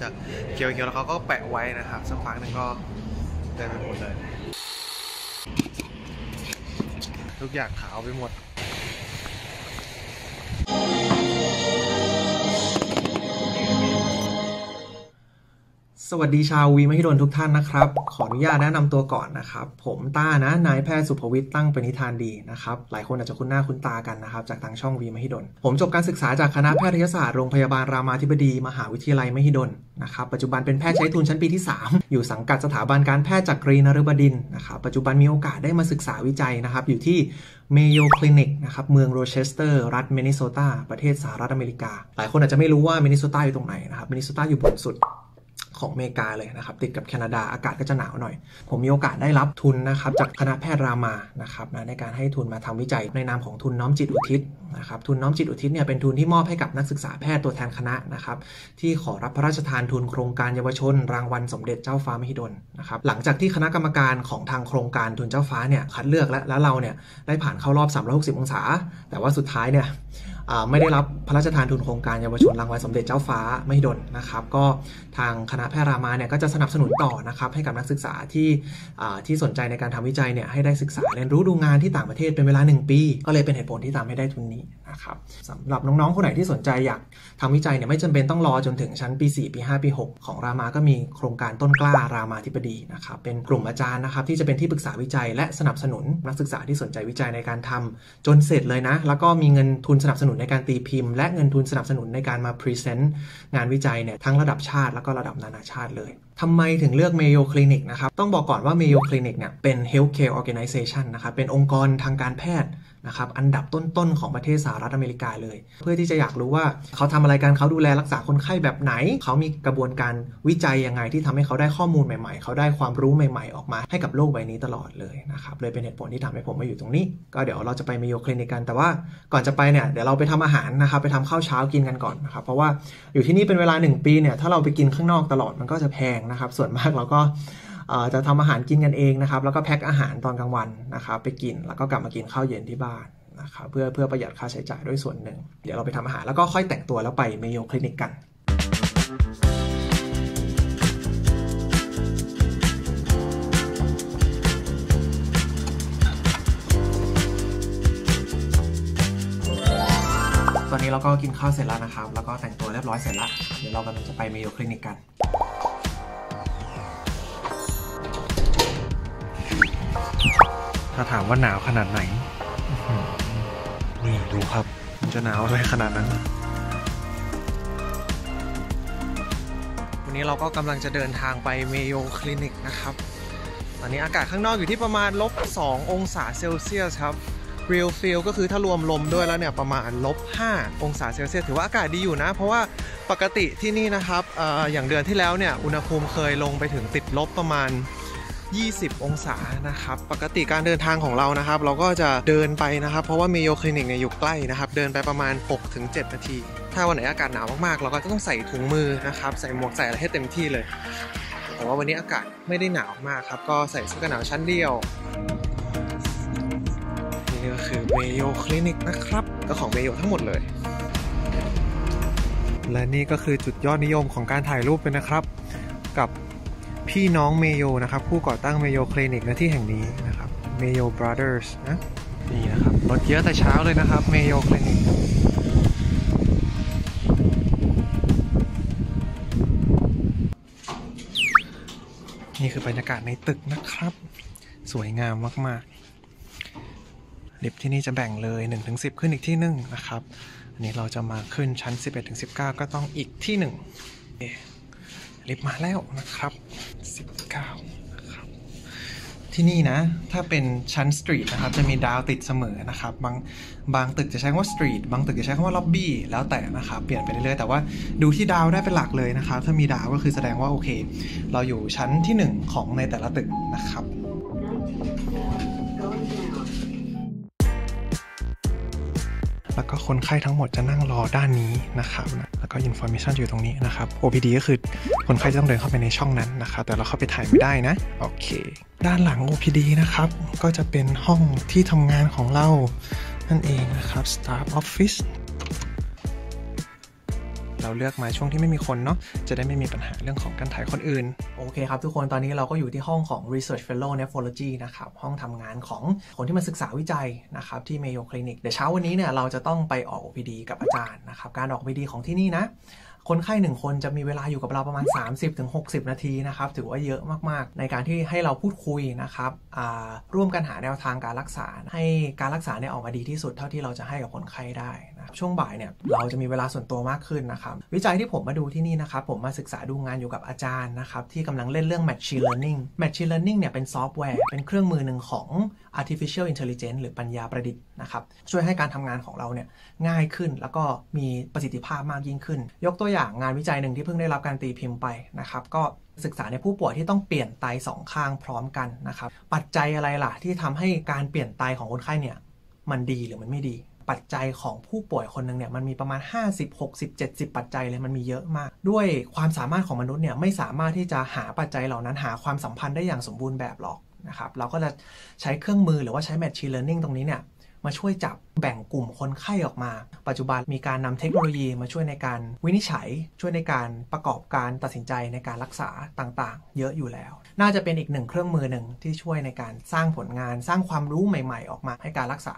จะเคี้ยวๆแล้วเขาก็แปะไว้นะครับสักพักนึงก็ได้ไปหมดเลยทุกอย่างขาวไปหมดสวัสดีชาววีมหิดลทุกท่านนะครับขออนุญาตแนะนำตัวก่อนนะครับผมต้านะนายแพทย์สุภวิทย์ตั้งปณิธานดีนะครับหลายคนอาจจะคุ้นหน้าคุ้นตากันนะครับจากทางช่องวีมหิดลผมจบการศึกษาจากคณะแพทยศาสตร์โรงพยาบาลรามาธิบดีมหาวิทยาลัยมหิดลนะครับปัจจุบันเป็นแพทย์ใช้ทุนชั้นปีที่3อยู่สังกัดสถาบันการแพทย์จักรีนฤบดินทร์นะครับปัจจุบันมีโอกาสได้มาศึกษาวิจัยนะครับอยู่ที่เมโยคลินิกนะครับเมืองโรเชสเตอร์รัฐมินนิโซตาประเทศสหรัฐอเมริกาหลายคนอาจจะไม่รู้ว่ามินนิโซตาอยู่ตรงไหนนะครับมินนิโซตาอยู่บนสุดของอเมริกาเลยนะครับติดกับแคนาดาอากาศก็จะหนาวหน่อยผมมีโอกาสได้รับทุนนะครับจากคณะแพทย์รามานะครับในการให้ทุนมาทำวิจัยในนามของทุนน้อมจิตอุทิศนะครับทุนน้อมจิตอุทิศเนี่ยเป็นทุนที่มอบให้กับนักศึกษาแพทย์ตัวแทนคณะนะครับที่ขอรับพระราชทานทุนโครงการเยาวชนรางวัลสมเด็จเจ้าฟ้ามหิดลนะครับหลังจากที่คณะกรรมการของทางโครงการทุนเจ้าฟ้าเนี่ยคัดเลือกแล้วเราเนี่ยได้ผ่านเข้ารอบ360องศาแต่ว่าสุดท้ายเนี่ยไม่ได้รับพระราชทานทุนโครงการเยาวชนรางวัลสมเด็จเจ้าฟ้ามหิดลนะครับก็ทางคณะแพทย์รามาเนี่ยก็จะสนับสนุนต่อนะครับให้กับนักศึกษาที่สนใจในการทำวิจัยเนี่ยให้ได้ศึกษาเรียนรู้ดูงานที่ต่างประเทศเป็นเวลา1ปีก็เลยเป็นเหตุผลที่ทำให้ได้ทุนนี้นะครับสำหรับน้องๆคนไหนที่สนใจอยากทำวิจัยเนี่ยไม่จำเป็นต้องรอจนถึงชั้นปี4ปี5ปี6ของรามาก็มีโครงการต้นกล้ารามาธิบดีนะครับเป็นกลุ่มอาจารย์นะครับที่จะเป็นที่ปรึกษาวิจัยและสนับสนุนนักศึกษาที่สนใจวิจัยในการทำจนเสร็จเลยนะแล้วก็มีเงินทุนสนับสนุนในการตีพิมพ์และเงินทุนสนับสนุนในการมาพรีเซนต์งานวิจัยเนี่ยทั้งระดับชาติแล้วก็ระดับนานาชาติเลยทำไมถึงเลือกเมโยคลินิกนะครับต้องบอกก่อนว่าเมโยคลินิกเนี่ยเป็น Healthcare Organization นะครับเป็นองค์กรทางการแพทย์นะครับอันดับต้นๆของประเทศสหรัฐอเมริกาเลยเพื่อที่จะอยากรู้ว่าเขาทำอะไรกันเขาดูแลรักษาคนไข้แบบไหนเขามีกระบวนการวิจัยยังไงที่ทำให้เขาได้ข้อมูลใหม่ๆเขาได้ความรู้ใหม่ๆออกมาให้กับโลกใบนี้ตลอดเลยนะครับเลยเป็นเหตุผลที่ทำให้ผมมาอยู่ตรงนี้ก็เดี๋ยวเราจะไปเมโยคลินิกกันแต่ว่าก่อนจะไปเนี่ยเดี๋ยวเราไปทำอาหารนะครับไปทำข้าวเช้ากินกันก่อนนะครับเพราะว่าอยู่ที่นี่เป็นเวลา1ปีเนี่ยถ้าเราไปกินข้างนอกตลอดมันก็จะแพงนะครับส่วนมากเราก็จะทำอาหารกินกันเองนะครับแล้วก็แพ็คอาหารตอนกลางวันนะครับไปกินแล้วก็กลับมากินข้าวเย็นที่บ้านนะครับเพื่อประหยัดค่าใช้จ่ายด้วยส่วนหนึ่งเดี๋ยวเราไปทำอาหารแล้วก็ค่อยแต่งตัวแล้วไปเมโยคลินิกกันตอนนี้เราก็กินข้าวเสร็จแล้วนะครับแล้วก็แต่งตัวเรียบร้อยเสร็จแล้วเดี๋ยวเรากำลังจะไปเมโยคลินิกกันถ้าถามว่าหนาวขนาดไหนนี่ดูครับมันจะหนาวอะไรขนาดนั้นวันนี้เราก็กำลังจะเดินทางไปเมโยคลินิกนะครับตอนนี้อากาศข้างนอกอยู่ที่ประมาณ-2องศาเซลเซียสครับเรียลฟิลก็คือถ้ารวมลมด้วยแล้วเนี่ยประมาณ-5องศาเซลเซียสถือว่าอากาศดีอยู่นะเพราะว่าปกติที่นี่นะครับอย่างเดือนที่แล้วเนี่ยอุณหภูมิเคยลงไปถึงติดลบประมาณ20องศานะครับปกติการเดินทางของเรานะครับเราก็จะเดินไปนะครับเพราะว่าเมโยคลินิกเนี่ยอยู่ใกล้นะครับเดินไปประมาณ 6-7 นาทีถ้าวันไหนอากาศหนาวมากๆเราก็จะต้องใส่ถุงมือนะครับใส่หมวกใส่อะไรให้เต็มที่เลยแต่ว่าวันนี้อากาศไม่ได้หนาวมากครับก็ใส่เสื้อกันหนาวชั้นเดียวนี่ก็คือเมโยคลินิกนะครับก็ของเมโยทั้งหมดเลยและนี่ก็คือจุดยอดนิยมของการถ่ายรูปเลยนะครับกับพี่น้องเมโยนะครับผู้ก่อตั้งเมโยคลินิกณที่แห่งนี้นะครับเมโยบราเดอร์สนะนี่นะครับรถเยอะแต่เช้าเลยนะครับเมโยคลินิกนี่คือบรรยากาศในตึกนะครับสวยงามมากๆลิฟท์ที่นี่จะแบ่งเลย 1-10 ขึ้นอีกที่หนึ่งนะครับอันนี้เราจะมาขึ้นชั้น 11-19 ก็ต้องอีกที่หนึ่งลิฟต์มาแล้วนะครับ19นะครับที่นี่นะถ้าเป็นชั้นสตรีทนะครับจะมีดาวติดเสมอนะครับบางตึกจะใช้คำว่าสตรีทบางตึกจะใช้คำว่าล็อบบี้แล้วแต่นะครับเปลี่ยนไปเรื่อยๆแต่ว่าดูที่ดาวได้เป็นหลักเลยนะครับถ้ามีดาวก็คือแสดงว่าโอเคเราอยู่ชั้นที่1ของในแต่ละตึกนะครับแล้วก็คนไข้ทั้งหมดจะนั่งรอด้านนี้นะครับแล้วก็ information อยู่ตรงนี้นะครับ OPD ก็คือคนไข้จะต้องเดินเข้าไปในช่องนั้นนะครับแต่เราเข้าไปถ่ายไม่ได้นะโอเคด้านหลัง OPD นะครับก็จะเป็นห้องที่ทำงานของเรานั่นเองนะครับ Staff Office เรา เราเลือกมาช่วงที่ไม่มีคนเนาะจะได้ไม่มีปัญหาเรื่องของการถ่ายคนอื่นโอเคครับทุกคนตอนนี้เราก็อยู่ที่ห้องของ Research Fellow Nephrology นะครับห้องทำงานของคนที่มาศึกษาวิจัยนะครับที่ Mayo Clinic เดี๋ยวเช้าวันนี้เนี่ยเราจะต้องไปออก OPD กับอาจารย์นะครับการออก OPD ของที่นี่นะคนไข้1คนจะมีเวลาอยู่กับเราประมาณ 30-60 นาทีนะครับถือว่าเยอะมากๆในการที่ให้เราพูดคุยนะครับร่วมกันหาแนวทางการรักษาให้การรักษาเนี่ยออกมาดีที่สุดเท่าที่เราจะให้กับคนไข้ได้นะครับช่วงบ่ายเนี่ยเราจะมีเวลาส่วนตัวมากขึ้นนะครับวิจัยที่ผมมาดูที่นี่นะครับผมมาศึกษาดูงานอยู่กับอาจารย์นะครับที่กำลังเล่นเรื่อง machine learning machine learning เนี่ยเป็นซอฟต์แวร์เป็นเครื่องมือหนึ่งของ artificial intelligence หรือปัญญาประดิษฐ์นะครับช่วยให้การทำงานของเราเนี่ยง่ายขึ้นแล้วก็มีประสิทธิภาพมากยิ่งขึ้นยกตัวอย่างงานวิจัยหนึ่งที่เพิ่งได้รับการตีพิมพ์ไปนะครับก็ศึกษาในผู้ป่วยที่ต้องเปลี่ยนไต2ข้างพร้อมกันนะครับปัจจัยอะไรล่ะที่ทำให้การเปลี่ยนไตของคนไข้เนี่ยมันดีหรือมันไม่ดีปัจจัยของผู้ป่วยคนหนึ่งเนี่ยมันมีประมาณ50 60 70ปัจจัยเลยมันมีเยอะมากด้วยความสามารถของมนุษย์เนี่ยไม่สามารถที่จะหาปัจจัยเหล่านั้นหาความสัมพันธ์ได้อย่างสมบูรณ์แบบหรอกนะครับเราก็จะใช้เครื่องมือหรือว่าใช้ machine learning ตรงนี้เนี่ยมาช่วยจับแบ่งกลุ่มคนไข้ออกมาปัจจุบันมีการนำเทคโนโลยีมาช่วยในการวินิจฉัยช่วยในการประกอบการตัดสินใจในการรักษาต่างๆเยอะอยู่แล้วน่าจะเป็นอีกหนึ่งเครื่องมือหนึ่งที่ช่วยในการสร้างผลงานสร้างความรู้ใหม่ๆออกมาให้การรักษา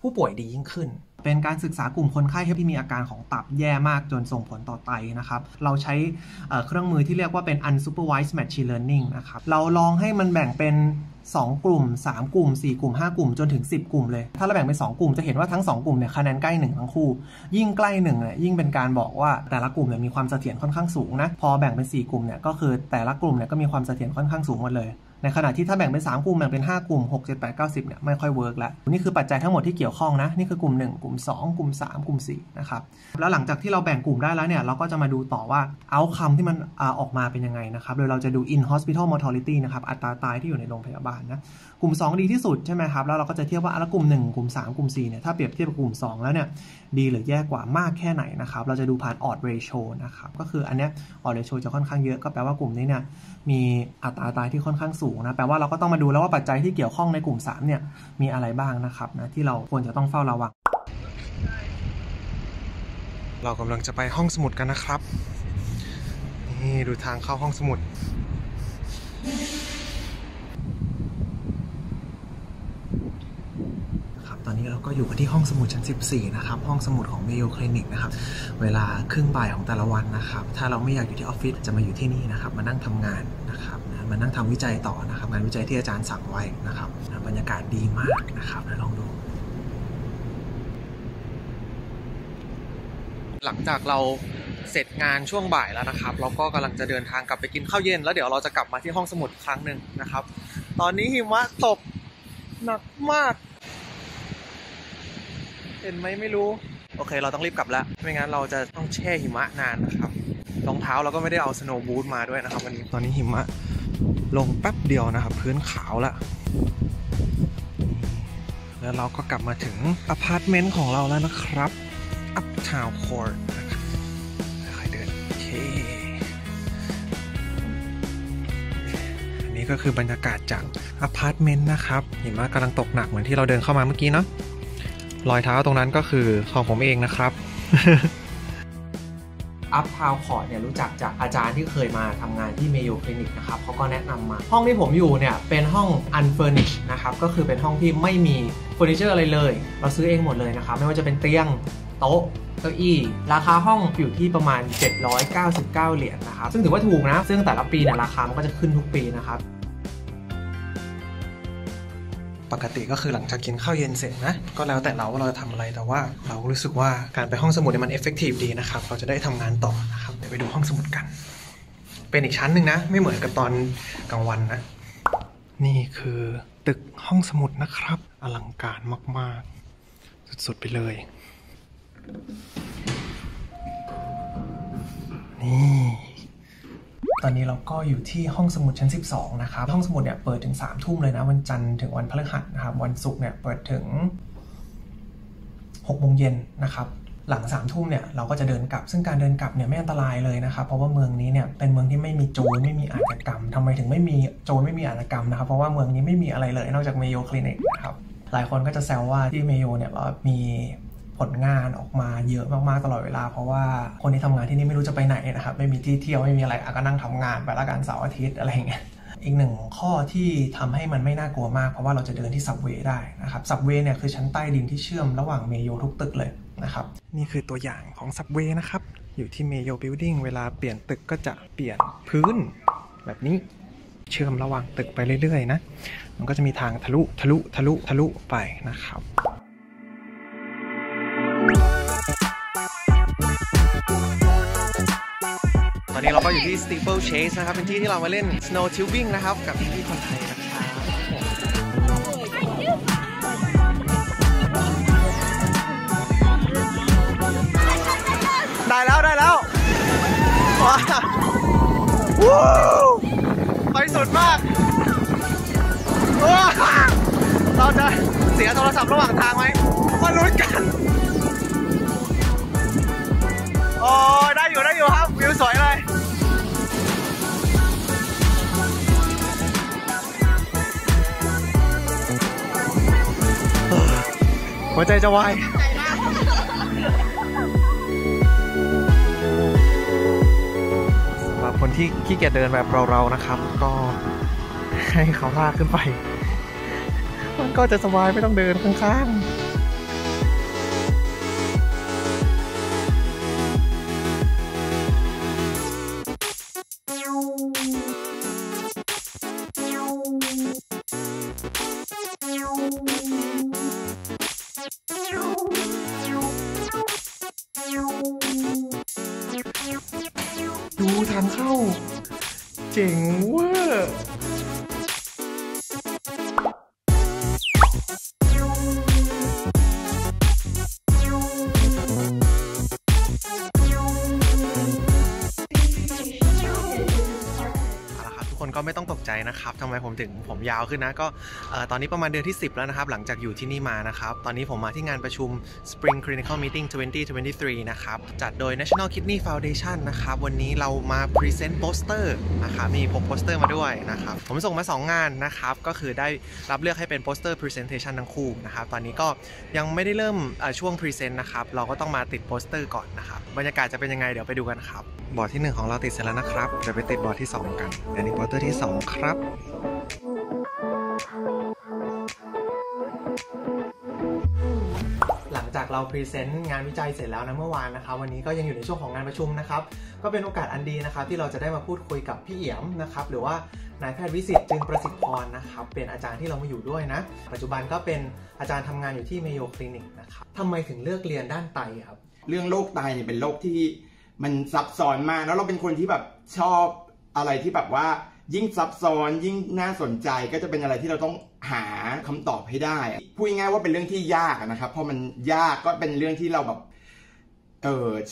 ผู้ป่วยดียิ่งขึ้นเป็นการศึกษากลุ่มคนไข้ที่มีอาการของตับแย่มากจนส่งผลต่อไตนะครับเราใช้เครื่องมือที่เรียกว่าเป็น unsupervised machine learning นะครับเราลองให้มันแบ่งเป็น2กลุ่ม3กลุ่ม4กลุ่ม5กลุ่มจนถึง10กลุ่มเลยถ้าเราแบ่งเป็น2กลุ่มจะเห็นว่าทั้ง2กลุ่มเนี่ยคะแนนใกล้1ทั้งคู่ยิ่งใกล้1เนี่ยยิ่งเป็นการบอกว่าแต่ละกลุ่มเนี่ยมีความเสถียรค่อนข้างสูงนะพอแบ่งเป็น4กลุ่มเนี่ยก็คือแต่ละกลุ่มเนี่ยก็มีความเสถียรค่อนข้างสูงหมดเลยในขณะที่ถ้าแบ่งเป็น3กลุ่มแบ่งเป็น5กลุ่ม6 7 8 9 10เนี่ยไม่ค่อยเวิร์กแล้วนี่คือปัจจัยทั้งหมดที่เกี่ยวข้องนะนี่คือกลุ่ม1กลุ่ม2กลุ่ม3กลุ่ม4นะครับแล้วหลังจากที่เราแบ่งกลุ่มได้แล้วเนี่ยเราก็จะมาดูต่อว่าเอาท์คัมที่มันออกมาเป็นยังไงนะครับโดยเราจะดู in hospital mortality นะครับอัตราตายที่อยู่ในโรงพยาบาลนะกลุ่ม2ดีที่สุดใช่ไหมครับแล้วเราก็จะเทียบว่าแล้วกลุ่ม1กลุ่ม3กลุ่ม4เนี่ยถ้าเปรียบเทียบกับกลุ่ม2แล้วเนี่ยดีหรือแย่กว่ามากแค่ไหนนะครับเราจะดูผ่าน odds ratio นะครับก็คืออันเนี้ย odds ratio จะค่อนข้างเยอะก็แปลว่ากลุ่มนี้เนี่ยมีอัตราตายที่ค่อนข้างสูงนะแปลว่าเราก็ต้องมาดูแล้วว่าปัจจัยที่เกี่ยวข้องในกลุ่ม3เนี่ยมีอะไรบ้างนะครับนะที่เราควรจะต้องเฝ้าระวังเรากำลังจะไปห้องสมุดกันนะครับนี่ดูทางเข้าห้องสมุดตอนนี้เราก็อยู่กันที่ห้องสมุดชั้น14นะครับห้องสมุดของ Mayo Clinic นะครับเวลาครึ่งบ่ายของแต่ละวันนะครับถ้าเราไม่อยากอยู่ที่ออฟฟิศจะมาอยู่ที่นี่นะครับมานั่งทำงานนะครับมานั่งทำวิจัยต่อนะครับงานวิจัยที่อาจารย์สั่งไว้นะครับบรรยากาศดีมากนะครับลองดูหลังจากเราเสร็จงานช่วงบ่ายแล้วนะครับเราก็กำลังจะเดินทางกลับไปกินข้าวเย็นแล้วเดี๋ยวเราจะกลับมาที่ห้องสมุดครั้งหนึ่งนะครับตอนนี้หิมะตกหนักมากเห็นไหมไม่รู้โอเคเราต้องรีบกลับแล้วไม่งั้นเราจะต้องแช่หิมะนานนะครับรองเท้าเราก็ไม่ได้เอาสโนว์บูทมาด้วยนะครับวันนี้ตอนนี้หิมะลงแป๊บเดียวนะครับพื้นขาวละแล้วเราก็กลับมาถึงอพาร์ตเมนต์ของเราแล้วนะครับ Uptown Court นะครับใครเดินโอเคอันนี้ก็คือบรรยากาศจากอพาร์ตเมนต์นะครับหิมะกำลังตกหนักเหมือนที่เราเดินเข้ามาเมื่อกี้เนาะรอยเท้าตรงนั้นก็คือของผมเองนะครับ Uptown Court เนี่ยรู้จักจากอาจารย์ที่เคยมาทำงานที่ Mayo Clinic นะครับเขาก็แนะนำมาห้องที่ผมอยู่เนี่ยเป็นห้อง unfurnished นะครับก็คือเป็นห้องที่ไม่มีเฟอร์นิเจอร์อะไรเลยเราซื้อเองหมดเลยนะครับไม่ว่าจะเป็นเตียงโต๊ะเก้าอี้ราคาห้องอยู่ที่ประมาณ799เหรียญ นะครับซึ่งถือว่าถูกนะซึ่งแต่ละปีเนี่ยราคามันก็จะขึ้นทุกปีนะครับปกติก็คือหลังจากกินข้าวเย็นเสร็จนะก็แล้วแต่เราว่าเราจะทำอะไรแต่ว่าเรารู้สึกว่าการไปห้องสมุดเนี่ยมันเอฟเฟกตีฟดีนะครับเราจะได้ทำงานต่อนะครับเดี๋ยวไปดูห้องสมุดกันเป็นอีกชั้นหนึ่งนะไม่เหมือนกับตอนกลางวันนะนี่คือตึกห้องสมุดนะครับอลังการมากๆสุดๆไปเลยนี่ตอนนี้เราก็อยู่ที่ห้องสมุดชั้น12นะครับห้องสมุดเนี่ยเปิดถึง3 ทุ่มเลยนะวันจันทร์ถึงวันพฤหัสนะครับวันศุกร์เนี่ยเปิดถึง18:00 น.นะครับหลัง3 ทุ่มเนี่ยเราก็จะเดินกลับซึ่งการเดินกลับเนี่ยไม่อันตรายเลยนะครับเพราะว่าเมืองนี้เนี่ยเป็นเมืองที่ไม่มีโจรไม่มีอาชญากรรมทำไมถึงไม่มีโจรไม่มีอาชญากรรมนะครับเพราะว่าเมืองนี้ไม่มีอะไรเลยนอกจากเมโยคลินิกนะครับหลายคนก็จะแซวว่าที่เมโยเนี่ยมี ผลงานออกมาเยอะมากๆตลอดเวลาเพราะว่าคนที่ทำงานที่นี่ไม่รู้จะไปไหนนะครับไม่มีที่เที่ยวไม่มีอะไรก็นั่งทำงานไปละกันเสาร์อาทิตย์อะไรอย่างเงี้ยอีกหนึ่งข้อที่ทำให้มันไม่น่ากลัวมากเพราะว่าเราจะเดินที่ซับเวย์ได้นะครับซับเวย์เนี่ยคือชั้นใต้ดินที่เชื่อมระหว่างเมโยทุกตึกเลยนะครับนี่คือตัวอย่างของซับเวย์นะครับอยู่ที่เมโยบิลดิ้งเวลาเปลี่ยนตึกก็จะเปลี่ยนพื้นแบบนี้เชื่อมระหว่างตึกไปเรื่อยๆนะมันก็จะมีทางทะลุไปนะครับตอนนี้เราก็อยู่ที่ Stipple Chase นะครับเป็นที่ที่เรามาเล่น Snow Tubing นะครับกับพี่คนไทยนะครับได้แล้วว้าวไปสุดมากเราจะเสียโทรศัพท์ระหว่างทางไหมมาลุ้นกันโอ้ยได้อยู่ครับวิวสวยเลยหัวใจจะวายสำหรับคนที่ขี้เกียจเดินแบบเราๆนะครับก็ให้เขาลากขึ้นไปมันก็จะสบายไม่ต้องเดินข้างๆดูทางเข้าเจ๋งเวอร์ก็ไม่ต้องตกใจนะครับทำไมผมยาวขึ้นนะก็ตอนนี้ประมาณเดือนที่10แล้วนะครับหลังจากอยู่ที่นี่มานะครับตอนนี้ผมมาที่งานประชุม Spring Clinical Meeting 2023 นะครับจัดโดย National Kidney Foundation นะครับวันนี้เรามา Present Poster นะครับมีพกโปสเตอร์มาด้วยนะครับผมส่งมา2งานนะครับก็คือได้รับเลือกให้เป็น Poster Presentation ทั้งคู่นะครับตอนนี้ก็ยังไม่ได้เริ่มช่วง Present นะครับเราก็ต้องมาติดโปสเตอร์ก่อนนะครับบรรยากาศจะเป็นยังไงเดี๋ยวไปดูกันครับบอร์ดที่1ของเราติดเสร็จแล้วนะครับเดี๋ยวไปติดบอร์ดที่2กันอันนี้โปสเตอร์ที่2ครับหลังจากเราพรีเซนต์งานวิจัยเสร็จแล้วนะเมื่อวานนะครับวันนี้ก็ยังอยู่ในช่วงของงานประชุมนะครับก็เป็นโอกาสอันดีนะครับที่เราจะได้มาพูดคุยกับพี่เอี่ยมนะครับหรือว่านายแพทย์วิสิทธิ์จึงประสิทธิ์พรนะครับเป็นอาจารย์ที่เรามาอยู่ด้วยนะปัจจุบันก็เป็นอาจารย์ทำงานอยู่ที่เมโยคลินิกนะครับทำไมถึงเลือกเรียนด้านไตครับเรื่องโรคไตเนี่ยเป็นโรคที่มันซับซ้อนมากแล้วเราเป็นคนที่แบบชอบอะไรที่แบบว่ายิ่งซับซ้อนยิ่งน่าสนใจก็จะเป็นอะไรที่เราต้องหาคำตอบให้ได้พูดง่ายว่าเป็นเรื่องที่ยากนะครับเพราะมันยากก็เป็นเรื่องที่เราแบบ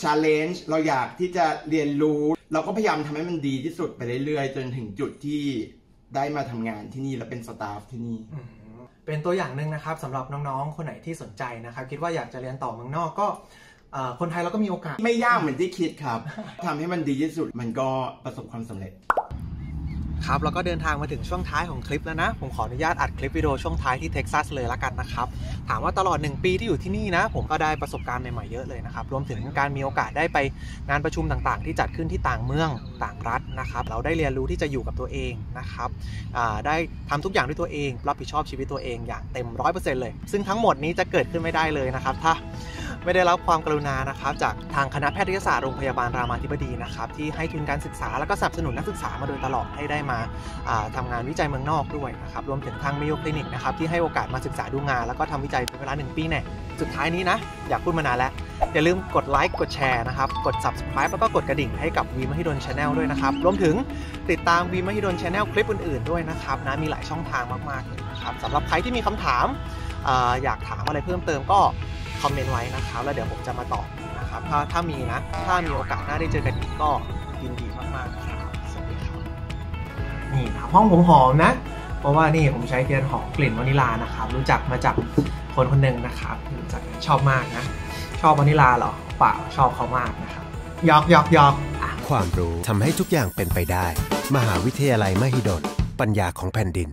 challenge เราอยากที่จะเรียนรู้เราก็พยายามทำให้มันดีที่สุดไปเรื่อยๆจนถึงจุดที่ได้มาทำงานที่นี่และเป็นสตาฟที่นี่เป็นตัวอย่างหนึ่งนะครับสำหรับน้องๆคนไหนที่สนใจนะครับคิดว่าอยากจะเรียนต่อเมืองนอกก็คนไทยเราก็มีโอกาสไม่ยากเหมือนที่คิดครับทำให้มันดีที่สุดมันก็ประสบความสำเร็จครับแล้วก็เดินทางมาถึงช่วงท้ายของคลิปแล้วนะผมขออนุญาตอัดคลิปวิดีโอช่วงท้ายที่เท็กซัสเลยละกันนะครับถามว่าตลอด1ปีที่อยู่ที่นี่นะผมก็ได้ประสบการณ์ใหม่ๆเยอะเลยนะครับรวมถึงการมีโอกาสได้ไปงานประชุมต่างๆที่จัดขึ้นที่ต่างเมืองต่างรัฐนะครับเราได้เรียนรู้ที่จะอยู่กับตัวเองนะครับได้ทำทุกอย่างด้วยตัวเองรับผิดชอบชีวิตตัวเองอย่างเต็ม 100% เลยซึ่งทั้งหมดนี้จะเกิดขึ้นไม่ได้เลยนะครับถ้าไม่ได้รับความกรุณานะครับจากทางคณะแพทยศาสตร์โรงพยาบาลรามาธิบดีนะครับที่ให้ทุนการศึกษาแล้วก็สนับสนุนนักศึกษามาโดยตลอดให้ได้มาทำงานวิจัยเมืองนอกด้วยนะครับรวมถึงทางเมโยคลินิกนะครับที่ให้โอกาสมาศึกษาดูงานแล้วก็ทำวิจัยเป็นเวลา1ปีแน่สุดท้ายนี้นะอยากพูดมานานแล้วอย่าลืมกดไลค์กดแชร์นะครับกด Subscribe แล้วก็กดกระดิ่งให้กับวีมหิดล Channel ด้วยนะครับรวมถึงติดตามวีมหิดล Channel คลิปอื่นๆด้วยนะครับนะมีหลายช่องทางมากๆเลยนะครับสำหรับใครที่มีคำถามอยากถามอะไรเพิ่มเติมก็คอมเมนต์ไว้นะครับแล้วเดี๋ยวผมจะมาตอบนะครับถ้ามีโอกาสหน้าได้เจอกันอีกก็ยินดีมากๆครับสวัสดีครับนี่ครับห้องผมหอมนะเพราะว่านี่ผมใช้เทียนหอมกลิ่นวานิลานะครับรู้จักมาจากคนคนหนึ่งนะครับรู้จักชอบมากนะชอบวานิลาเหรอเปล่าชอบเขามากนะครับยอกความรู้ทำให้ทุกอย่างเป็นไปได้มหาวิทยาลัยมหิดลปัญญาของแผ่นดิน